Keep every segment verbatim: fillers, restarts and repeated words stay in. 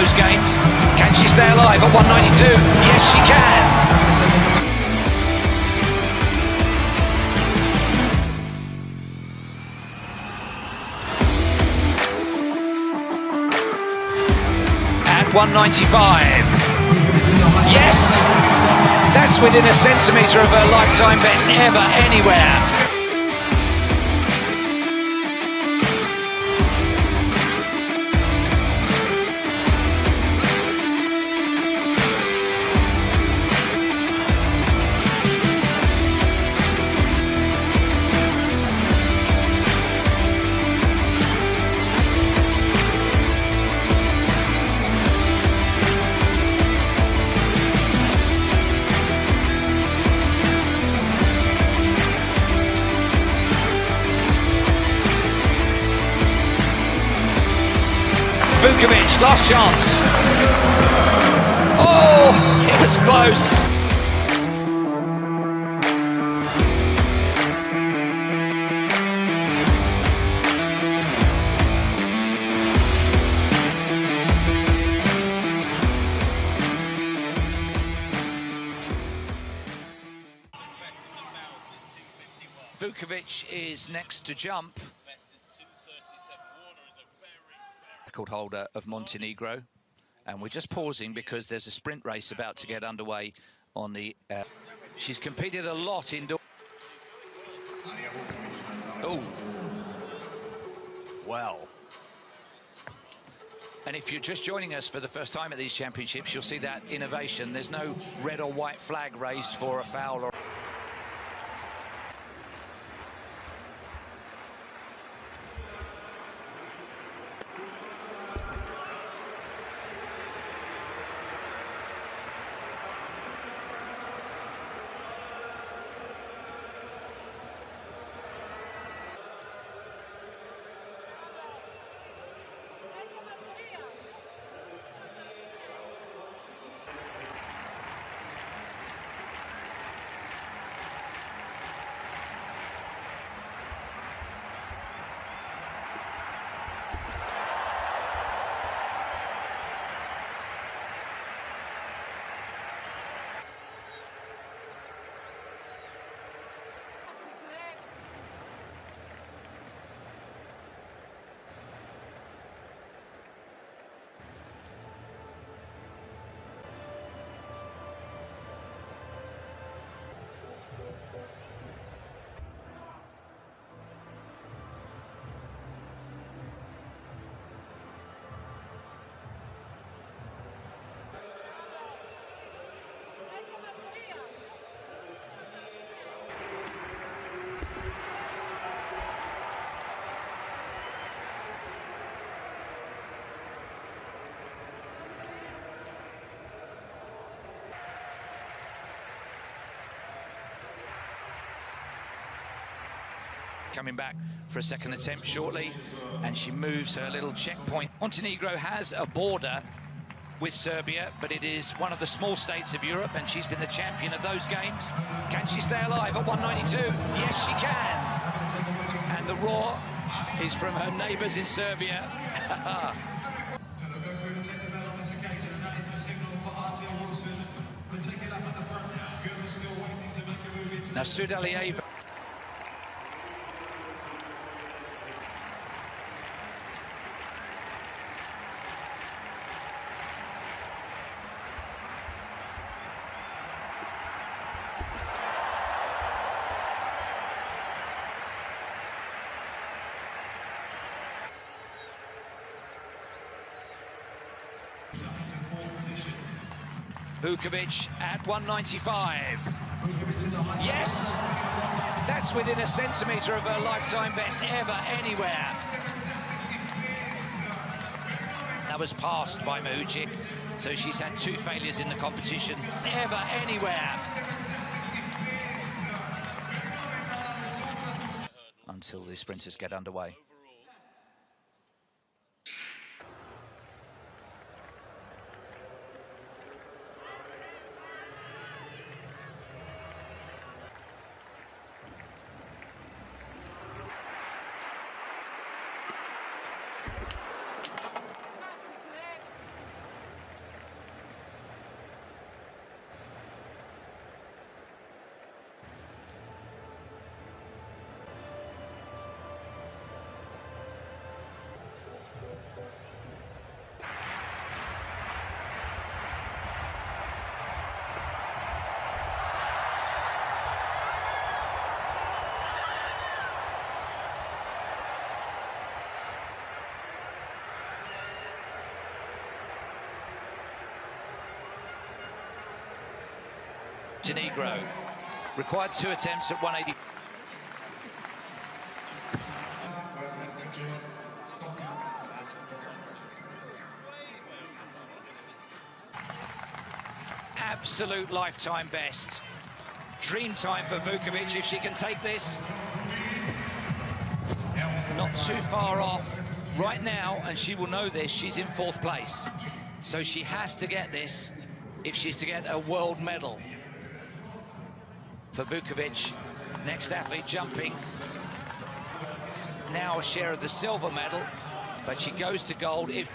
those games. Can she stay alive at one ninety-two? Yes, she can. one ninety-five. Yes! That's within a centimetre of her lifetime best ever anywhere. Vuković, last chance. Oh, it was close. Vuković is next to jump. Record holder of Montenegro, and we're just pausing because there's a sprint race about to get underway on the uh, she's competed a lot indoor. Oh well, and if you're just joining us for the first time at these championships, you'll see that innovation. There's no red or white flag raised for a foul or coming back for a second attempt shortly, and she moves her little checkpoint. Montenegro has a border with Serbia, but it is one of the small states of Europe, and she's been the champion of those games. Can she stay alive at one ninety-two? Yes, she can. And the roar is from her neighbours in Serbia. Now Sudalieva. Vuković at one ninety-five. Yes! That's within a centimetre of her lifetime best ever anywhere. That was passed by Mahuchik, so she's had two failures in the competition. Ever anywhere. Until the sprinters get underway. Montenegro. Required two attempts at one eighty. Absolute lifetime best. Dream time for Vuković if she can take this. Not too far off right now, and she will know this. She's in fourth place, so she has to get this if she's to get a world medal. For Vuković, next athlete jumping, now a share of the silver medal, but she goes to gold if...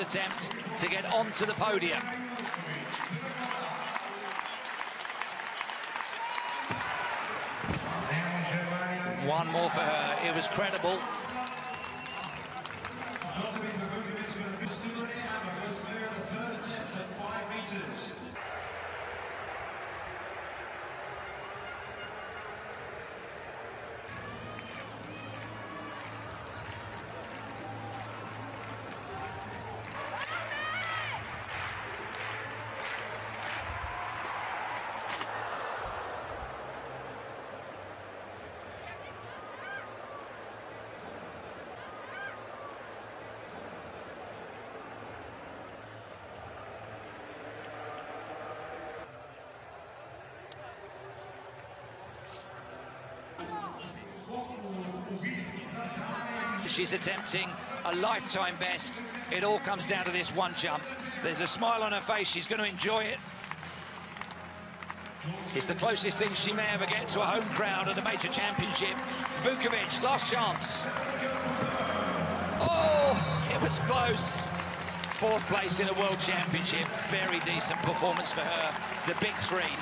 attempt to get onto the podium. One more for her. It was credible. She's attempting a lifetime best. It all comes down to this one jump. There's a smile on her face. She's going to enjoy it. It's the closest thing she may ever get to a home crowd at a major championship. Vuković, last chance. Oh, it was close. Fourth place in a world championship. Very decent performance for her. The big three.